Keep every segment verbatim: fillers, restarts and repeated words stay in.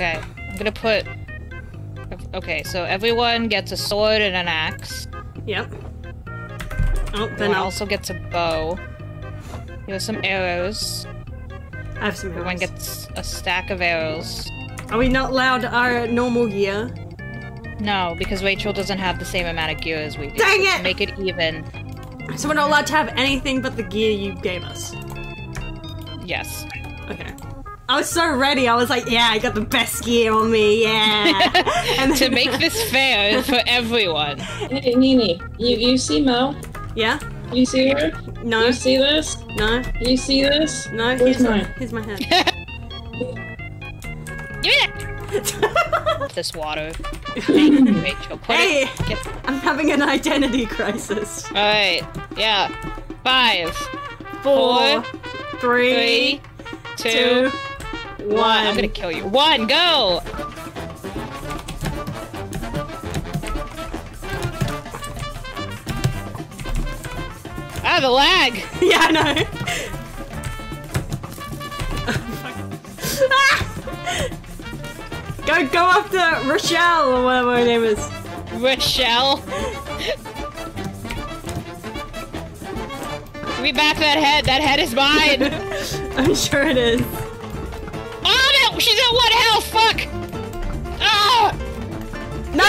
Okay, I'm gonna put... Okay, so everyone gets a sword and an axe. Yep. Oh, then I'll... also gets a bow. Here's some arrows. I have some arrows. Everyone gets a stack of arrows. Are we not allowed our normal gear? No, because Rachel doesn't have the same amount of gear as we do. Dang it! Make it even. So we're not allowed to have anything but the gear you gave us? Yes. Okay. I was so ready, I was like, yeah, I got the best gear on me, yeah! And then... To make this fair for everyone. Hey, Nini, you, you see Mo? Yeah? You see her? No. You see this? No. You see this? No. Where's here's mine? My, here's my hand. Give me that! This water. Rachel, put hey! It, get... I'm having an identity crisis. Alright, yeah. Five. Four. Four three. Three. Two. two One. One. I'm gonna kill you. One, go! Ah, the lag! Yeah, I know. Go, go after Rochelle, or whatever her name is. Rochelle? Give me back that head. That head is mine. I'm sure it is. Oh no! She's at one health! Fuck! Ah! No!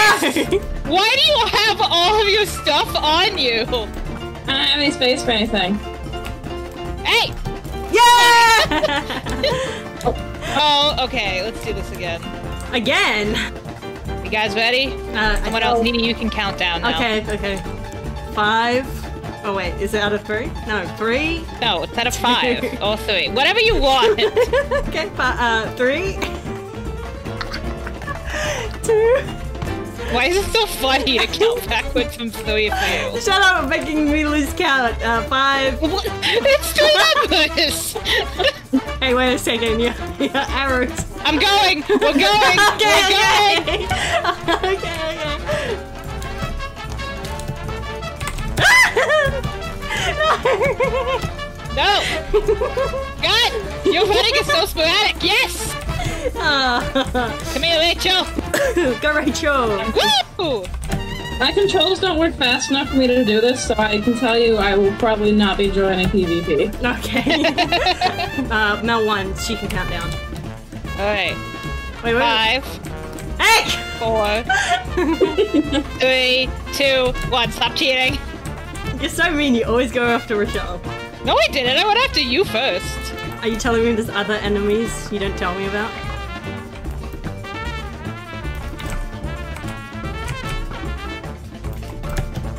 Why do you have all of your stuff on you? I don't have any space for anything. Hey! Yeah! Oh, okay. Let's do this again. Again? You guys ready? Uh, Someone else, Nini, you can count down now. Okay, okay. Five. Oh wait, is it out of three? No, three? No, it's out of five. Or three. Whatever you want. Okay, uh, three. Two. Why is it so funny to count backwards from three for you? Shut up, making me lose count. Uh, five. What? It's three numbers! Hey, wait a second, your, your arrows. I'm going! We're going! Okay, We're okay. going! Okay, okay. No! God! Your running is so sporadic, yes! Oh. Come here, Rachel! Go, Rachel! Woo! My controls don't work fast enough for me to do this, so I can tell you I will probably not be joining PvP. Okay. uh, Mel won, she can count down. Alright. Wait, wait. Five. Hey! Four. Three, two, one. Stop cheating. You're so mean, you always go after Rochelle. No, I didn't. I went after you first. Are you telling me there's other enemies you don't tell me about?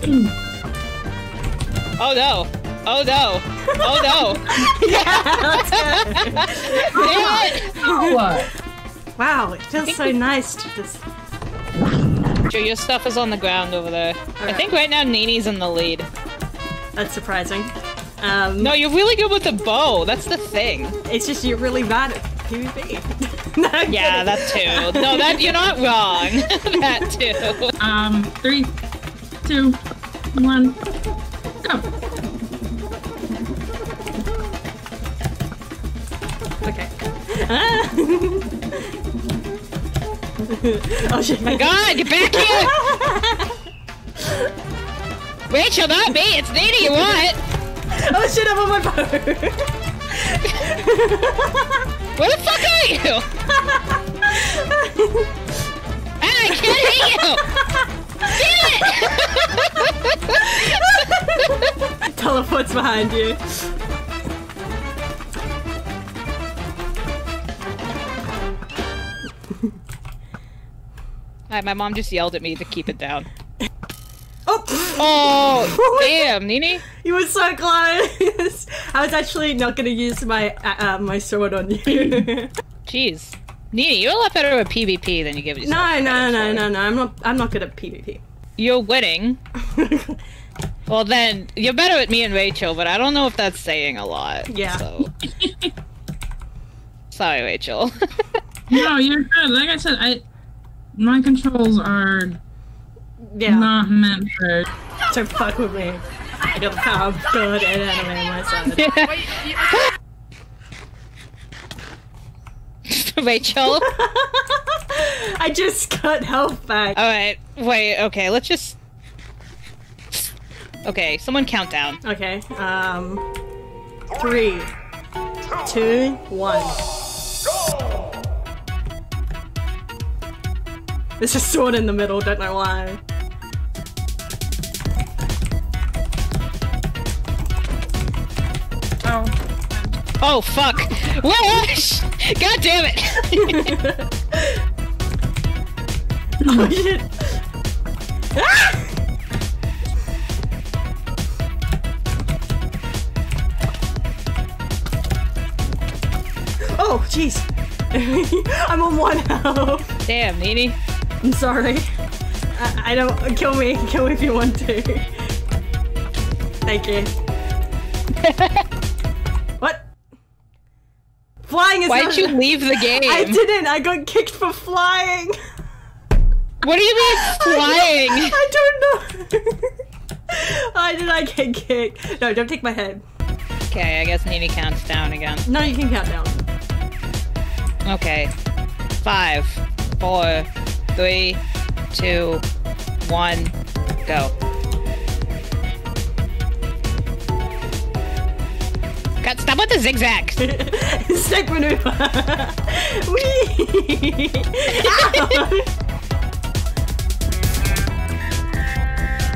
Oh no. Oh no. Oh no. Yeah, that's good. Oh. Wow, it feels so nice to just... Joe, your stuff is on the ground over there. Right. I think right now Nini's in the lead. That's surprising. Um, no, you're really good with the bow. That's the thing. It's just you're really bad at PvP. No, yeah, kidding. That too. No, that you're not wrong. That too. Um, three, two, one, go. Okay. Oh shit! My God, get back here! Rachel, not me. It's Nini. You want? Oh shit! I'm on my boat. Where the fuck are you? I can't hit you. Teleports behind you. Alright, my mom just yelled at me to keep it down. Oh! Oh! Damn, Nini! You were so close! I was actually not gonna use my uh, my sword on you. Jeez. Nini, you're a lot better at PvP than you give yourself. No, no, no, no, no, I'm not. I'm not good at PvP. You're winning. Well, then you're better at me and Rachel, but I don't know if that's saying a lot. Yeah. So. Sorry, Rachel. No, you're good. Like I said, I my controls are yeah. not meant for to fuck with me. I don't know how good at anime myself. Yeah. Rachel. I just got health back. All right, wait, okay, let's just... Okay, someone count down. Okay, um... Three, two, one. There's a sword in the middle, don't know why. Oh. Oh, fuck. Whoa, God damn it! Oh, shit. Ah! Oh, jeez. I'm on one health. Damn, Nini. I'm sorry. I, I don't- kill me. Kill me if you want to. Thank you. What? Flying is Why'd not- you leave the game? I didn't! I got kicked for flying! What do you mean flying? I don't, I don't know. Why did I get kicked? No, don't take my head. Okay, I guess Nini counts down again. No, you can count down. Okay. Five, four, three, two, one, go. God, stop with the zigzag. Stick maneuver. Wee. Ow.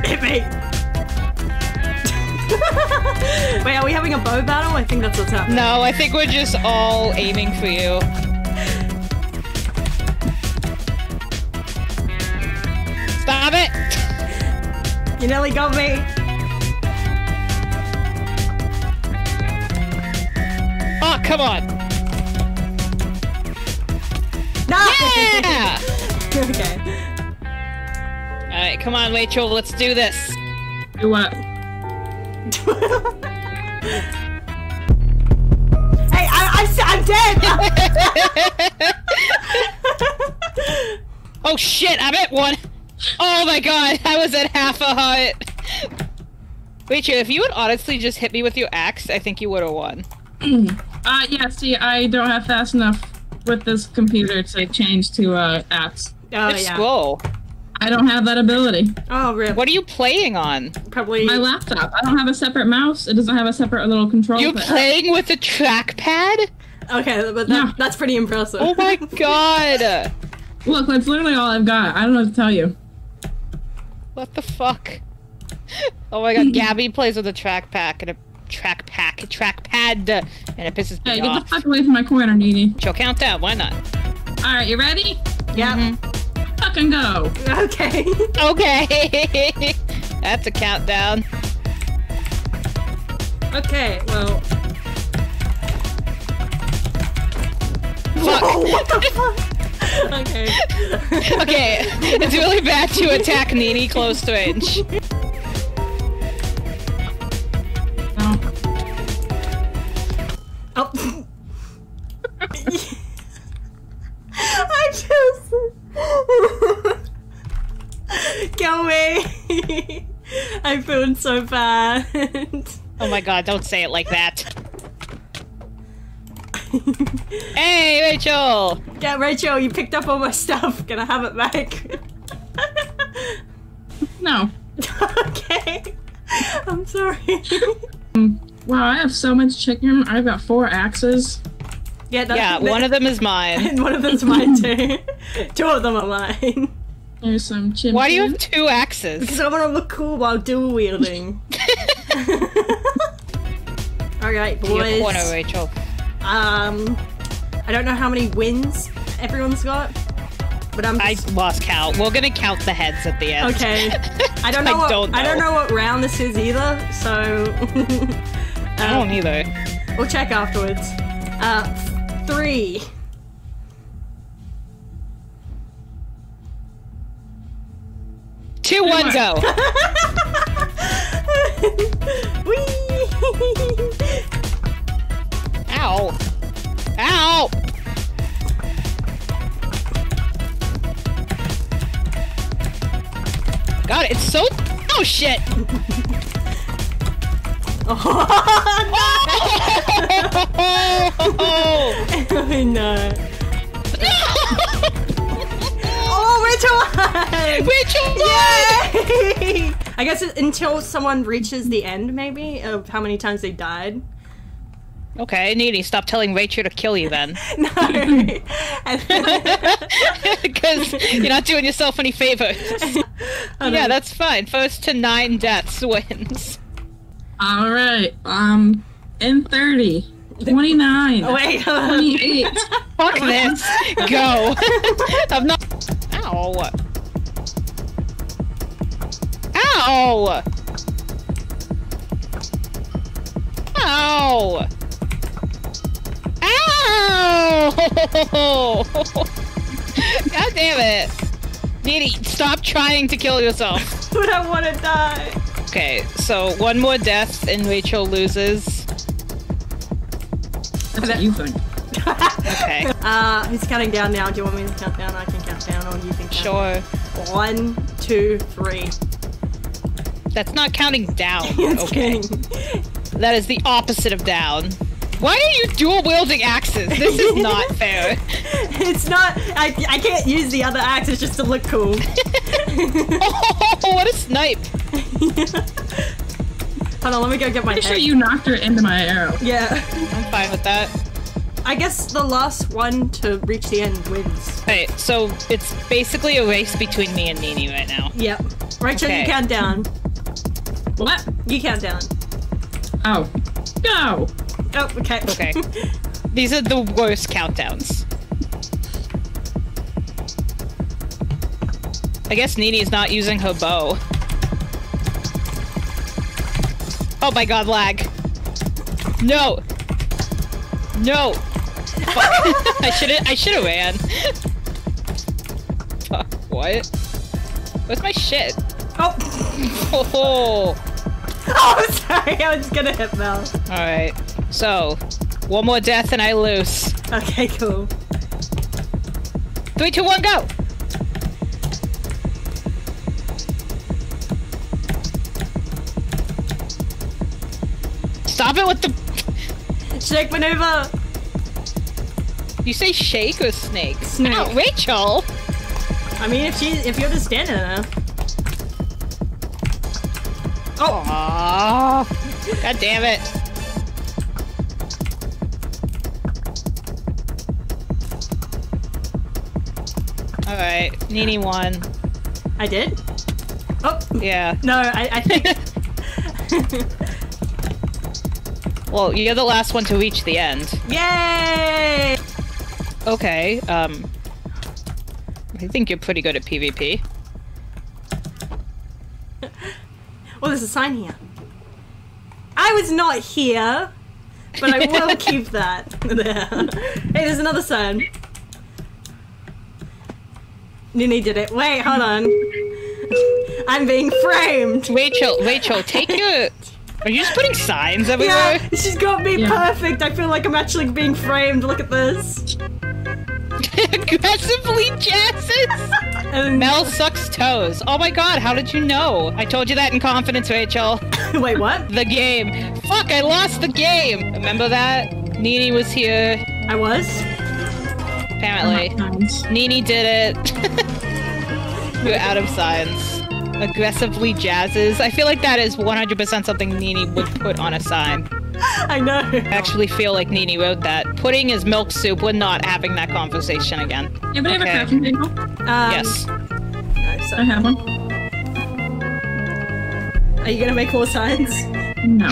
Hit me! Wait, are we having a bow battle? I think that's what's happening. No, I think we're just all aiming for you. Stop it! You nearly got me. Oh, come on! No! Yeah! Okay. Alright, come on, Rachel, let's do this. Do what? Hey, I, I'm, I'm dead! Oh shit, I'm at one! Oh my god, I was at half a heart! Rachel, if you would honestly just hit me with your axe, I think you would have won. uh, yeah, see, I don't have fast enough with this computer to change to, uh, axe. Oh, it's yeah. Scroll. I don't have that ability. Oh, really? What are you playing on? Probably my laptop. I don't have a separate mouse. It doesn't have a separate little control. You're playing with a trackpad? Okay, but that, yeah. That's pretty impressive. Oh my god! Look, that's literally all I've got. I don't know what to tell you. What the fuck? Oh my god, Gabby plays with a trackpad and a track pack, a trackpad, and it pisses me yeah, off. Get the fuck away from my corner, Nini. She'll count down. Why not? All right, you ready? Yeah. Mm-hmm. Fucking go. Okay. Okay. That's a countdown. Okay, well. Fuck. Whoa, what the fuck? Okay. Okay. It's really bad to attack Nini close range. No. Oh. I just... Kill me! I feel so bad. Oh my god, don't say it like that. Hey, Rachel! Yeah, Rachel, you picked up all my stuff. Can I have it back? No. Okay. I'm sorry. Wow, I have so much chicken. I've got four axes. Yeah, that's, yeah one of them is mine. And one of them's mine too. Two of them are mine. There's some chimney. Why do you have two axes? Because I want to look cool while dual wielding. Alright, boys. Your corner, Rachel. Um, I don't know how many wins everyone's got, but I'm. Just... I lost count. We're gonna count the heads at the end. Okay. I don't know. I, what, don't know. I don't know what round this is either, so. um, I don't either. We'll check afterwards. Uh. Three. Two, one, go. Wee. Ow. Ow. God, it's so. Oh shit. Oh, no. Oh, no. Yay! I guess it, until someone reaches the end, maybe, of how many times they died. Okay, Nini, stop telling Rachel to kill you then. No. Because you're not doing yourself any favors. Yeah, that's fine. First to nine deaths wins. Alright, um, in thirty. twenty-nine. Oh, wait. twenty-eight. Fuck this. Go. I'm not. Ow. Ow. Ow. Ow. God damn it. Nini, stop trying to kill yourself. I don't want to die. Okay, so one more death and Rachel loses. That's you could. Okay. Uh, he's counting down now. Do you want me to count down? I can count down, or you can count Sure. down. One, two, three. That's not counting down. Okay. Kidding. That is the opposite of down. Why are you dual wielding axes? This is not fair. It's not. I, I can't use the other axes just to look cool. Oh, what a snipe! Hold on, let me go get my Pretty egg. Pretty sure you knocked her into my arrow. Yeah. I'm fine with that. I guess the last one to reach the end wins. Alright, so it's basically a race between me and Nini right now. Yep. Rachel, okay. You count down. What? You count down. Oh. No! Oh, okay. Okay. These are the worst countdowns. I guess Nini is not using her bow. Oh my god, lag. No. No. Fuck. I should've- I should've ran. Fuck, what? Where's my shit? Oh! Oh! Oh, I'm sorry, I was gonna hit Mel. Alright, so, one more death and I lose. Okay, cool. Three, two, one, go! Stop it with the shake maneuver. You say shake or snake? Snake. Oh, Rachel. I mean, if she, if you're just standing there. Oh. Aww. God damn it. All right, Nini won. I did. Oh. Yeah. No, I, I think. Well, you're the last one to reach the end. Yay! Okay, um... I think you're pretty good at PvP. Well, there's a sign here. I was not here, but I will keep that there. Hey, there's another sign. Nini did it. Wait, hold on. I'm being framed! Rachel, Rachel, take your... Are you just putting signs everywhere? Yeah, she's got me yeah. perfect. I feel like I'm actually being framed. Look at this. Aggressively jazzes. Mel sucks toes. Oh my god, how did you know? I told you that in confidence, Rachel. Wait, what? The game. Fuck, I lost the game. Remember that? Nini was here. I was? Apparently. Nini did it. We're out of signs. Aggressively jazzes. I feel like that is one hundred percent something Nini would put on a sign. I know. I actually feel like Nini wrote that. Pudding is milk soup. We're not having that conversation again. Anybody okay. have a crafting table? Um, yes. No, I have one. Are you gonna make more signs? No.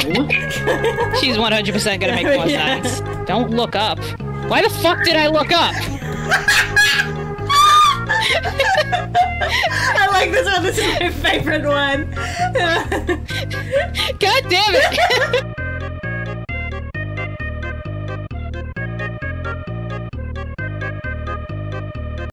She's one hundred percent gonna make more yeah. signs. Don't look up. Why the fuck did I look up? I like this one. This is my favorite one. God damn it!